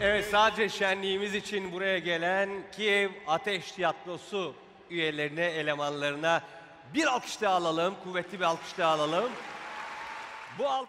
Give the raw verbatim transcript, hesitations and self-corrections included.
Evet, sadece şenliğimiz için buraya gelen Kiev Ateş Tiyatrosu üyelerine, elemanlarına bir alkış daha alalım, kuvvetli bir alkış daha alalım. Bu alkış...